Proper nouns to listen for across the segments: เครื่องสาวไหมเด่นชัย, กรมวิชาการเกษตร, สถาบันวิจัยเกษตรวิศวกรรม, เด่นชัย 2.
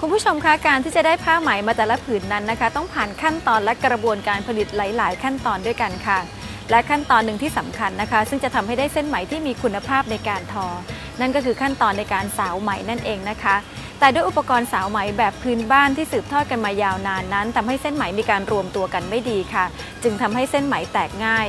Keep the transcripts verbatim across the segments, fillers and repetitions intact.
คุณผู้ชมคะการที่จะได้ผ้าไหมมาแต่ละผืนนั้นนะคะต้องผ่านขั้นตอนและกระบวนการผลิตหลายๆขั้นตอนด้วยกันค่ะและขั้นตอนหนึ่งที่สำคัญนะคะซึ่งจะทำให้ได้เส้นไหมที่มีคุณภาพในการทอนั่นก็คือขั้นตอนในการสาวไหมนั่นเองนะคะแต่ด้วยอุปกรณ์สาวไหมแบบพื้นบ้านที่สืบทอดกันมายาวนานนั้นทำให้เส้นไหมมีการรวมตัวกันไม่ดีค่ะจึงทำให้เส้นไหมแตกง่าย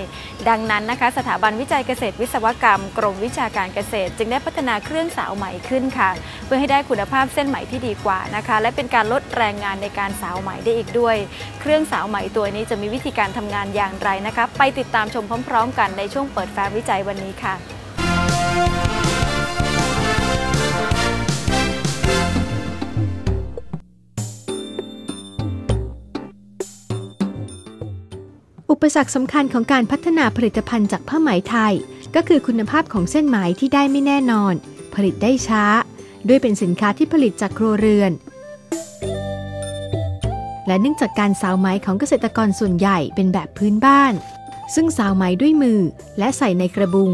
ดังนั้นนะคะสถาบันวิจัยเกษตรวิศวกรรมกรมวิชาการเกษตรจึงได้พัฒนาเครื่องสาวไหมขึ้นค่ะเพื่อให้ได้คุณภาพเส้นไหมที่ดีกว่านะคะและเป็นการลดแรงงานในการสาวไหมได้อีกด้วยเครื่องสาวไหมตัวนี้จะมีวิธีการทำงานอย่างไรนะคะไปติดตามชมพร้อมๆกันในช่วงเปิดแฟ้มวิจัยวันนี้ค่ะอุปสรรคสำคัญของการพัฒนาผลิตภัณฑ์จากผ้าไหมไทยก็คือคุณภาพของเส้นไหมที่ได้ไม่แน่นอนผลิตได้ช้าด้วยเป็นสินค้าที่ผลิตจากครัวเรือนและเนื่องจากการสาวไหมของเกษตรกรส่วนใหญ่เป็นแบบพื้นบ้านซึ่งสาวไหมด้วยมือและใส่ในกระบุง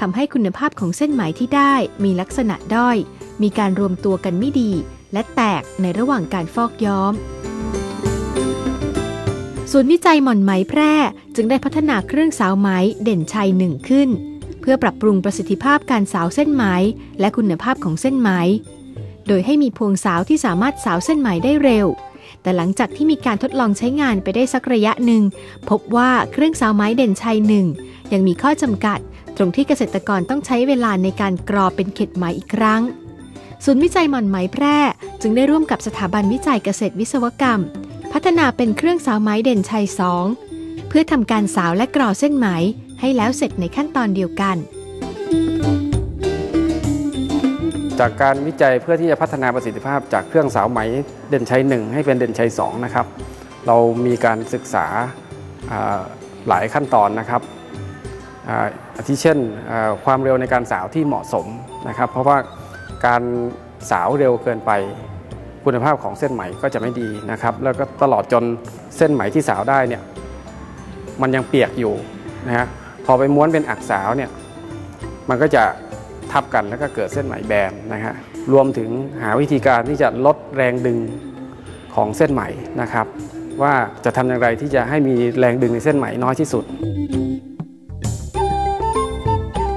ทำให้คุณภาพของเส้นไหมที่ได้มีลักษณะด้อยมีการรวมตัวกันไม่ดีและแตกในระหว่างการฟอกย้อมศูนย์วิจัยหม่อนไหมแพร่จึงได้พัฒนาเครื่องสาวไหมเด่นชัยหนึ่งขึ้นเพื่อปรับปรุงประสิทธิภาพการสาวเส้นไหมและคุณภาพของเส้นไหมโดยให้มีพวงสาวที่สามารถสาวเส้นไหมได้เร็วแต่หลังจากที่มีการทดลองใช้งานไปได้สักระยะหนึ่งพบว่าเครื่องสาวไหมเด่นชัยหนึ่งยังมีข้อจำกัดตรงที่เกษตรกรต้องใช้เวลาในการกรอเป็นเข็ดไหมอีกครั้งศูนย์วิจัยหม่อนไหมแพร่จึงได้ร่วมกับสถาบันวิจัยเกษตรวิศวกรรมพัฒนาเป็นเครื่องสาวไหมเด่นชัยสองเพื่อทำการสาวและกรอเส้นไหมให้แล้วเสร็จในขั้นตอนเดียวกันจากการวิจัยเพื่อที่จะพัฒนาประสิทธิภาพจากเครื่องสาวไหมเด่นชัยหนึ่งให้เป็นเด่นชัยสองนะครับเรามีการศึกษาหลายขั้นตอนนะครับอาทิเช่นความเร็วในการสาวที่เหมาะสมนะครับเพราะว่าการสาวเร็วเกินไปคุณภาพของเส้นไหมก็จะไม่ดีนะครับแล้วก็ตลอดจนเส้นไหมที่สาวได้เนี่ยมันยังเปียกอยู่นะฮะพอไปม้วนเป็นอักสาวเนี่ยมันก็จะทับกันแล้วก็เกิดเส้นไหมแบนนะฮะรวมถึงหาวิธีการที่จะลดแรงดึงของเส้นไหมนะครับว่าจะทำอย่างไรที่จะให้มีแรงดึงในเส้นไหมน้อยที่สุด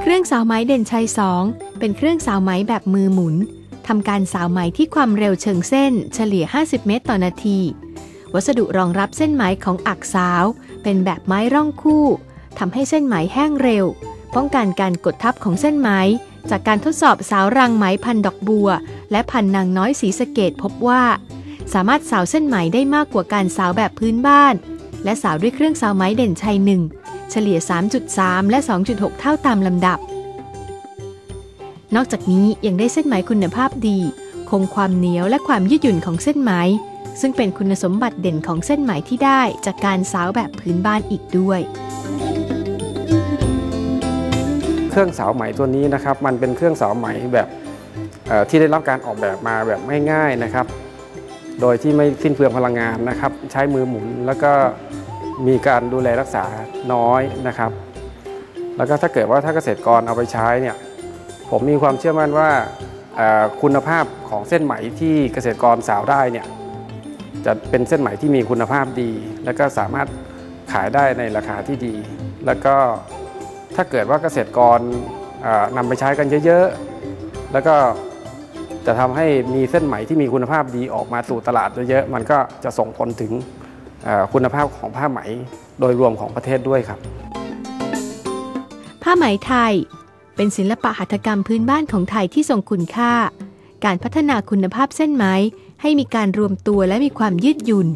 เครื่องสาวไหมเด่นชัยสองเป็นเครื่องสาวไหมแบบมือหมุนทำการสาวไหมที่ความเร็วเชิงเส้นเฉลี่ยห้าสิบเมตรต่อนาทีวัสดุรองรับเส้นไหมของอักสาวเป็นแบบไม้ร่องคู่ทำให้เส้นไหมแห้งเร็วป้องกันการกดทับของเส้นไหมจากการทดสอบสาวรังไหมพันดอกบัวและพันนางน้อยศรีสะเกษพบว่าสามารถสาวเส้นไหมได้มากกว่าการสาวแบบพื้นบ้านและสาวด้วยเครื่องสาวไหมเด่นชัยหนึ่งเฉลี่ย สามจุดสาม และ สองจุดหก เท่าตามลำดับนอกจากนี้ยังได้เส้นไหมคุณภาพดีคงความเหนียวและความยืดหยุ่นของเส้นไหมซึ่งเป็นคุณสมบัติเด่นของเส้นไหมที่ได้จากการสาวแบบพื้นบ้านอีกด้วยเครื่องสาวไหมตัวนี้นะครับมันเป็นเครื่องสาวไหมแบบที่ได้รับการออกแบบมาแบบง่ายๆนะครับโดยที่ไม่สิ้นเปลืองพลังงานนะครับใช้มือหมุนแล้วก็มีการดูแลรักษาน้อยนะครับแล้วก็ถ้าเกิดว่าถ้าเกษตรกรเอาไปใช้เนี่ยผมมีความเชื่อมั่นว่าคุณภาพของเส้นไหมที่เกษตรกรสาวได้เนี่ยจะเป็นเส้นไหมที่มีคุณภาพดีและก็สามารถขายได้ในราคาที่ดีแล้วก็ถ้าเกิดว่าเกษตรกรนำไปใช้กันเยอะๆแล้วก็จะทำให้มีเส้นไหมที่มีคุณภาพดีออกมาสู่ตลาดเยอะๆมันก็จะส่งผลถึงคุณภาพของผ้าไหมโดยรวมของประเทศด้วยครับผ้าไหมไทยเป็นศิลปะหัตถกรรมพื้นบ้านของไทยที่ทรงคุณค่าการพัฒนาคุณภาพเส้นไหมให้มีการรวมตัวและมีความยืดหยุ่น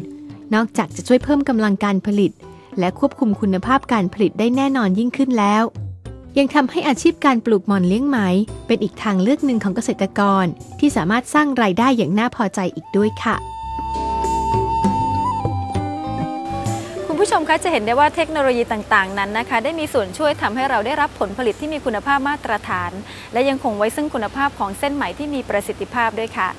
นอกจากจะช่วยเพิ่มกำลังการผลิตและควบคุมคุณภาพการผลิตได้แน่นอนยิ่งขึ้นแล้วยังทำให้อาชีพการปลูกหม่อนเลี้ยงไหมเป็นอีกทางเลือกหนึ่งของเกษตรกรที่สามารถสร้างรายได้อย่างน่าพอใจอีกด้วยค่ะคุณผู้ชมคะจะเห็นได้ว่าเทคโนโลยีต่างๆนั้นนะคะได้มีส่วนช่วยทำให้เราได้รับผลผลิตที่มีคุณภาพมาตรฐานและยังคงไว้ซึ่งคุณภาพของเส้นไหมที่มีประสิทธิภาพด้วยค่ะ